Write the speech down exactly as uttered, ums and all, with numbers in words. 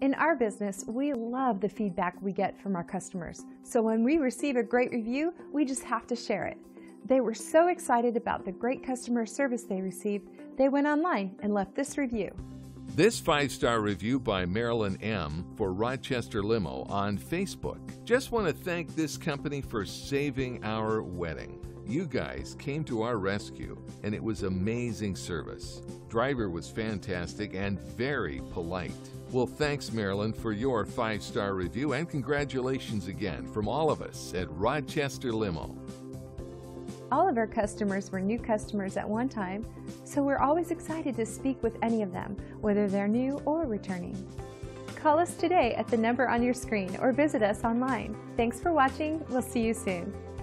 In our business, we love the feedback we get from our customers. So when we receive a great review, we just have to share it. They were so excited about the great customer service they received, they went online and left this review. This five-star review by Marilyn M. for Rochester Limo on Facebook. Just want to thank this company for saving our wedding. You guys came to our rescue, and it was amazing service. Driver was fantastic and very polite. Well, thanks, Marilyn, for your five-star review, and congratulations again from all of us at Rochester Limo. All of our customers were new customers at one time, so we're always excited to speak with any of them, whether they're new or returning. Call us today at the number on your screen or visit us online. Thanks for watching. We'll see you soon.